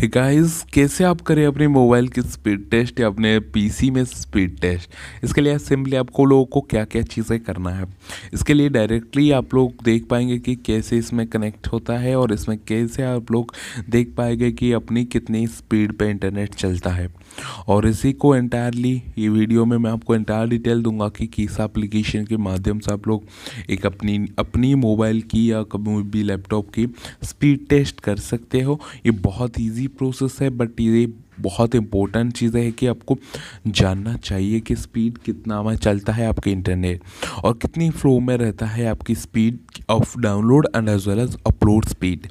Hey guys, कैसे आप करें अपने मोबाइल की स्पीड टेस्ट या अपने पीसी में स्पीड टेस्ट। इसके लिए सिंपली आपको लोगों को क्या क्या चीज़ें करना है, इसके लिए डायरेक्टली आप लोग देख पाएंगे कि कैसे इसमें कनेक्ट होता है और इसमें कैसे आप लोग देख पाएंगे कि अपनी कितनी स्पीड पे इंटरनेट चलता है। और इसी को एंटायरली ये वीडियो में मैं आपको एंटायर डिटेल दूंगा कि किस एप्लीकेशन के माध्यम से आप लोग एक अपनी मोबाइल की या कभी भी लैपटॉप की स्पीड टेस्ट कर सकते हो। ये बहुत ईजी प्रोसेस है, बट ये बहुत इंपॉर्टेंट चीज़ है कि आपको जानना चाहिए कि स्पीड कितना में चलता है आपके इंटरनेट और कितनी फ्लो में रहता है आपकी speed of download and as well as upload speed.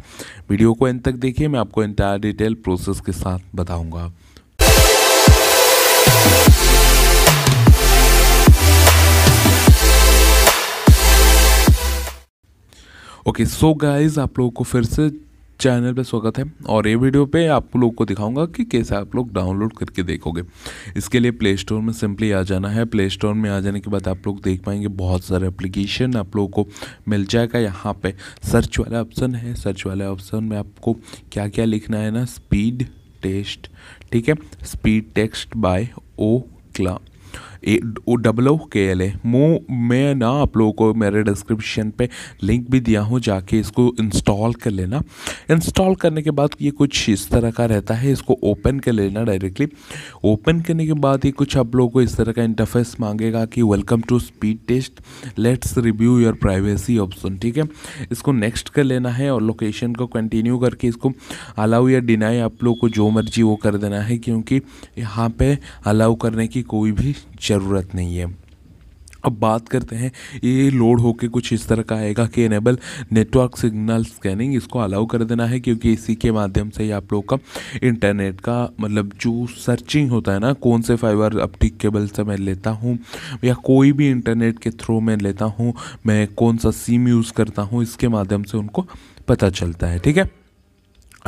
Video को एंड तक देखिए, मैं आपको एंटायर डिटेल प्रोसेस के साथ बताऊंगा। ओके सो गाइज, आप लोगों को फिर से चैनल पे स्वागत है और ये वीडियो पे आप लोग को दिखाऊंगा कि कैसे आप लोग डाउनलोड करके देखोगे। इसके लिए प्ले स्टोर में सिंपली आ जाना है। प्ले स्टोर में आ जाने के बाद आप लोग देख पाएंगे बहुत सारे एप्लीकेशन आप लोगों को मिल जाएगा। यहाँ पे सर्च वाला ऑप्शन है, सर्च वाले ऑप्शन में आपको क्या क्या लिखना है ना, स्पीड टेस्ट, ठीक है, speed test by Ookla, OOKLA। मैं ना आप लोगों को मेरे डिस्क्रिप्शन पे लिंक भी दिया हूँ, जाके इसको इंस्टॉल कर लेना। इंस्टॉल करने के बाद ये कुछ इस तरह का रहता है, इसको ओपन कर लेना। डायरेक्टली ओपन करने के बाद ये कुछ आप लोगों को इस तरह का इंटरफेस मांगेगा कि welcome to speed test, let's review your privacy option, ठीक है। इसको नेक्स्ट कर लेना है और लोकेशन को कंटिन्यू करके इसको अलाउ या डिनाई आप लोग को जो मर्जी वो कर देना है, क्योंकि यहाँ पर अलाउ करने की कोई भी ज़रूरत नहीं है। अब बात करते हैं, ये लोड होके कुछ इस तरह का आएगा कि इनेबल नेटवर्क सिग्नल स्कैनिंग, इसको अलाउ कर देना है, क्योंकि इसी के माध्यम से ही आप लोग का इंटरनेट का मतलब जो सर्चिंग होता है ना, कौन से फाइबर ऑप्टिक केबल से मैं लेता हूँ या कोई भी इंटरनेट के थ्रू मैं लेता हूँ, मैं कौन सा सिम यूज़ करता हूँ, इसके माध्यम से उनको पता चलता है, ठीक है।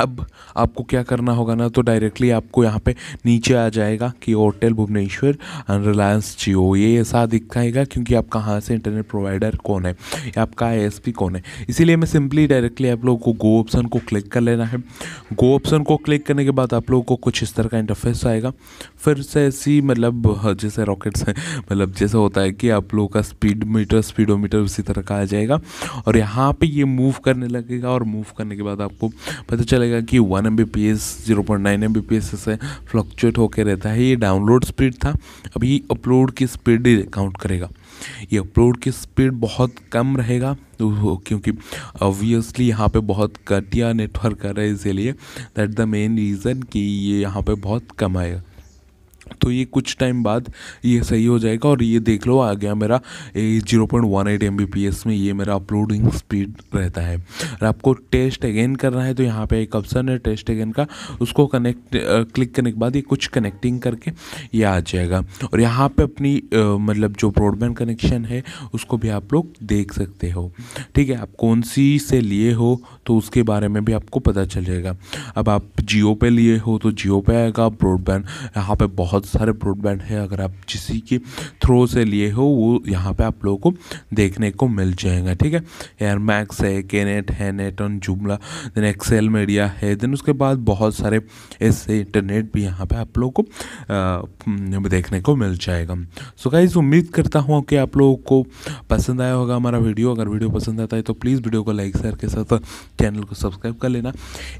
अब आपको क्या करना होगा ना, तो डायरेक्टली आपको यहाँ पे नीचे आ जाएगा कि एयरटेल भुवनेश्वर एंड रिलायंस जियो, ये ऐसा दिखाएगा क्योंकि आप कहाँ से इंटरनेट प्रोवाइडर कौन है या आपका ISP कौन है। इसीलिए मैं सिंपली डायरेक्टली आप लोगों को गो ऑप्शन को क्लिक कर लेना है। गो ऑप्शन को क्लिक करने के बाद आप लोगों को कुछ इस तरह का इंटरफेस आएगा। फिर से ऐसी मतलब जैसे रॉकेट्स हैं, मतलब जैसे होता है कि आप लोगों का स्पीड मीटर स्पीडोमीटर उसी तरह का आ जाएगा और यहाँ पर ये मूव करने लगेगा। और मूव करने के बाद आपको पता चलेगा कि 1 Mbps 0.9 Mbps से फ्लक्चुएट होकर रहता है। ये डाउनलोड स्पीड था, अभी अपलोड की स्पीड काउंट करेगा। ये अपलोड की स्पीड बहुत कम रहेगा क्योंकि ऑब्वियसली यहाँ पे बहुत घटिया नेटवर्क आ रहा है, इसीलिए दैट द मेन रीज़न कि ये यहाँ पे बहुत कम आएगा। तो ये कुछ टाइम बाद ये सही हो जाएगा। और ये देख लो आ गया मेरा 0.18 Mbps में ये मेरा अपलोडिंग स्पीड रहता है। और आपको टेस्ट अगेन करना है तो यहाँ पे एक ऑप्शन है टेस्ट अगेन का, उसको कनेक्ट क्लिक करने के बाद ये कुछ कनेक्टिंग करके ये आ जाएगा। और यहाँ पे अपनी मतलब जो ब्रॉडबैंड कनेक्शन है उसको भी आप लोग देख सकते हो, ठीक है। आप कौन सी से लिए हो तो उसके बारे में भी आपको पता चल जाएगा। अब आप जियो पे लिए हो तो जियो पे आएगा ब्रॉडबैंड, यहाँ पे बहुत सारे ब्रॉडबैंड है। अगर आप किसी के थ्रू से लिए हो वो यहाँ पे आप लोगों को देखने को मिल जाएगा, ठीक है। एयर मैक्स है, केनेट है, नेट ऑन जुमला, देन एक्सेल मीडिया है, देन उसके बाद बहुत सारे ऐसे इंटरनेट भी यहाँ पे आप लोगों को देखने को मिल जाएगा। सो गाइस, उम्मीद करता हूँ कि आप लोगों को पसंद आया होगा हमारा वीडियो। अगर वीडियो पसंद आता है तो प्लीज़ वीडियो को लाइक शेयर के साथ चैनल को सब्सक्राइब कर लेना।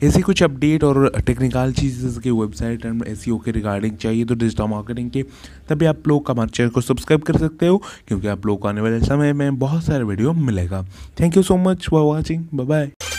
ऐसी कुछ अपडेट और टेक्निकल चीज़ जैसे कि वेबसाइट एंड SEO के रिगार्डिंग चाहिए तो डिजिटल मार्केटिंग के, तभी आप लोग हमारे चैनल को सब्सक्राइब कर सकते हो, क्योंकि आप लोग को आने वाले समय में बहुत सारे वीडियो मिलेगा। Thank you so much for watching, bye bye.